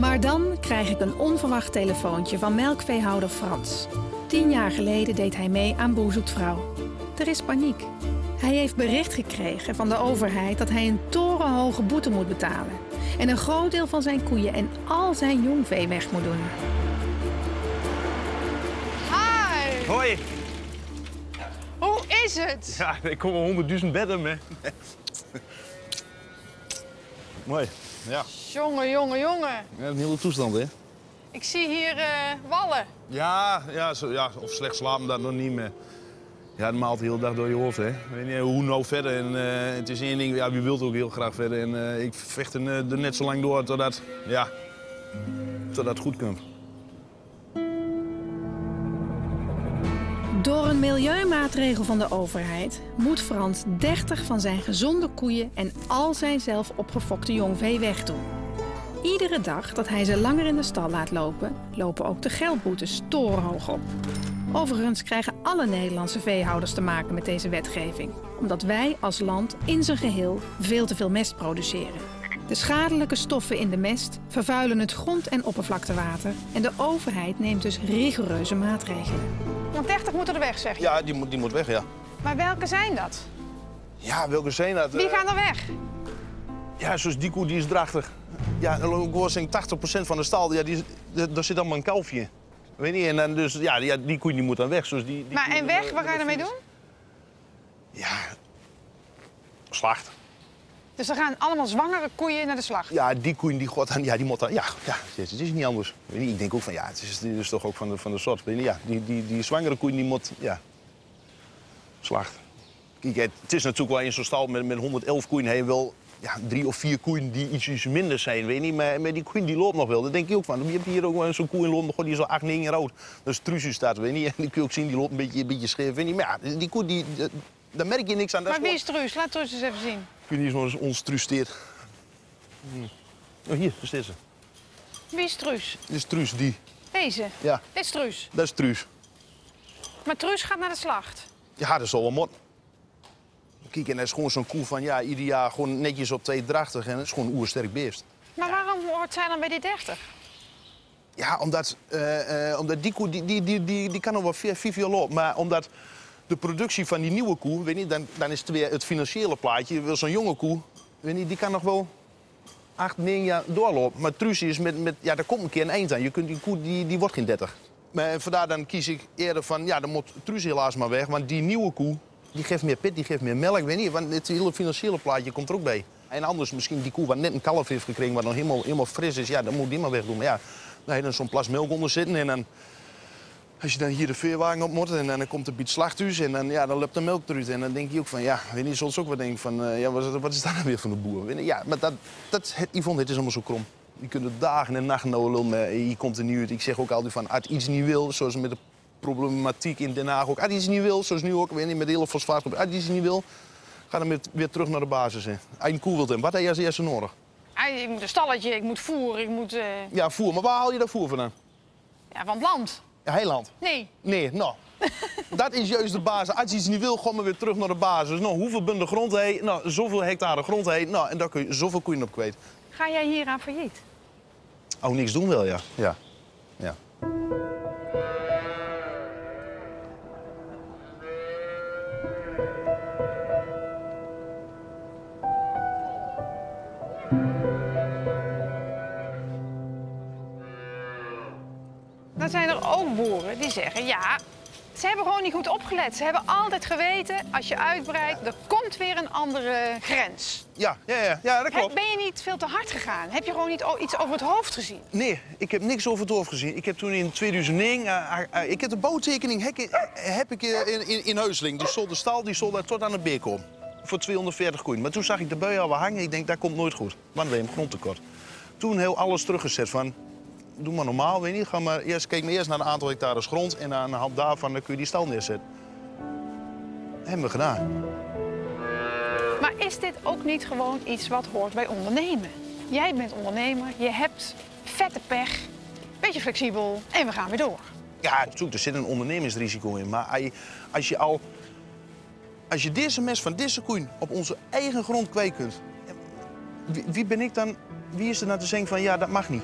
Maar dan krijg ik een onverwacht telefoontje van melkveehouder Frans. 10 jaar geleden deed hij mee aan Boer zoekt Vrouw. Er is paniek. Hij heeft bericht gekregen van de overheid dat hij een torenhoge boete moet betalen. En een groot deel van zijn koeien en al zijn jongvee weg moet doen. Hi! Hoi! Hoe is het? Ja, ik kom al 100.000 bedden mee. Mooi, ja. Jongen, jongen, jongen. Ja, een hele toestand, hè? Ik zie hier wallen. Ja, of slecht slapen, dat nog niet meer. Ja, het maalt de hele dag door je hoofd, hè. Ik weet niet hoe nou verder. En, het is één ding, ja, wie wilt ook heel graag verder. En ik vecht er net zo lang door totdat, ja, totdat het goed kan. Door een milieumaatregel van de overheid moet Frans 30 van zijn gezonde koeien en al zijn zelf opgefokte jongvee wegdoen. Iedere dag dat hij ze langer in de stal laat lopen, lopen ook de geldboetes torenhoog op. Overigens krijgen alle Nederlandse veehouders te maken met deze wetgeving, omdat wij als land in zijn geheel veel te veel mest produceren. De schadelijke stoffen in de mest vervuilen het grond- en oppervlaktewater en de overheid neemt dus rigoureuze maatregelen. Want 30 moeten er weg, zeg je? Ja, die moet weg, ja. Maar welke zijn dat? Ja, welke zijn dat? Wie gaan er weg? Ja, zoals die koe, die is drachtig. Ja, ik hoor zeggen 80% van de stal, ja, daar zit allemaal een kalfje in. Weet niet, en dan dus, ja, die koe die moet dan weg. Zoals die maar koe, en weg, wat ga je ermee doen? Ja, slacht. Dus er gaan allemaal zwangere koeien naar de slacht? Ja, die koeien die gaat dan, ja, die moet dan, ja, het is niet anders. Weet niet, ik denk ook van, ja, het is toch ook van de soort. Weet niet, ja, die zwangere koeien die moet, ja, slacht. Kijk, het is natuurlijk wel in zo'n stal met 111 koeien heb je wel, ja, 3 of 4 koeien die iets minder zijn, weet niet. Maar die koeien die loopt nog wel, dat denk ik ook van. Je hebt hier ook wel zo'n koe in Londen, die is al 8, 9 jaar oud. Dat is Truus staat, weet niet. En die kun je ook zien, die loopt een beetje scheef, weet niet. Maar ja, die koe, daar merk je niks aan. Maar wie is Truus? Laat Truus eens even zien. Die is nog ons Truus steert. Oh, hier, daar zit ze. Wie is Truus? Dit is Truus, die. Deze? Ja. Dit is Truus? Dat is Truus. Maar Truus gaat naar de slacht? Ja, dat is al wel mot. Kijk, en dat is gewoon zo'n koe van, ja, ieder jaar gewoon netjes op 2,30 en dat is gewoon een oersterk beest. Maar waarom hoort zij dan bij die 30? Ja, omdat die koe, die kan nog wel 4 jaar lopen, maar omdat... De productie van die nieuwe koe, weet niet, dan is het weer het financiële plaatje. Zo'n jonge koe, weet niet, die kan nog wel 8, 9 jaar doorlopen. Maar Truus is ja, daar komt een keer een eind aan. Je kunt, die koe die wordt geen 30. Maar vandaar dan kies ik eerder van, ja, dan moet Truus helaas maar weg. Want die nieuwe koe, die geeft meer pit, die geeft meer melk, weet niet. Want het hele financiële plaatje komt er ook bij. En anders misschien die koe wat net een kalf heeft gekregen, wat nog helemaal fris is. Ja, dan moet die maar wegdoen. Maar ja, dan heb je zo'n plas melk onder zitten en dan... Als je dan hier de veerwagen op moet en dan komt er biet slachthuis en dan, ja, dan loopt de melk eruit. En dan denk je ook van, ja, weet je, soms ook wat denken van, ja, wat is dat nou weer van de boer? Ja, maar Yvonne, dit is allemaal zo krom. Je kunt er dagen en nachten nou lullen, je komt er niet uit. Ik zeg ook altijd van, als iets niet wil, zoals met de problematiek in Den Haag ook. Als iets niet wil, zoals nu ook, weet je, met de hele fosfaatgroep. Als iets niet wil, ga dan weer terug naar de basis. Hè. Als je een koe wilt hebben, wat heb je als eerste nodig? Ik moet een stalletje, ik moet voer, ik moet... Ja, voer. Maar waar haal je dat voer vandaan? Ja, van het land. Heiland? Nee. Nee, nou. Dat is juist de basis. Als je iets niet wil, gaan we weer terug naar de basis. Nou, hoeveel bundel grond heet? Nou, zoveel hectare grond heet. Nou, en daar kun je zoveel koeien op kwijt. Ga jij hier aan failliet? Oh, niks doen wel, ja. Ja. Dan zijn er ook boeren die zeggen, ja, ze hebben gewoon niet goed opgelet. Ze hebben altijd geweten, als je uitbreidt, er komt weer een andere grens. Ja, dat klopt. Ben je niet veel te hard gegaan? Heb je gewoon niet iets over het hoofd gezien? Nee, ik heb niks over het hoofd gezien. Ik heb toen in 2009, ik heb de bouwtekening heb ik in Heusling. Dus de stal die stond daar tot aan de beek om. Voor 240 koeien. Maar toen zag ik de bui al wel hangen. Ik denk, dat komt nooit goed. Want we hebben grondtekort. Toen heel alles teruggezet van... Doe maar normaal, weet je niet. Kijk maar eerst naar een aantal hectares grond en aan de hand daarvan kun je die stal neerzetten. Dat hebben we gedaan. Maar is dit ook niet gewoon iets wat hoort bij ondernemen? Jij bent ondernemer, je hebt vette pech, beetje flexibel en we gaan weer door. Ja, natuurlijk, er zit een ondernemingsrisico in. Maar als je deze mes van deze koeien op onze eigen grond kwijt kunt, wie ben ik dan? Wie is er nou te zeggen van ja, dat mag niet?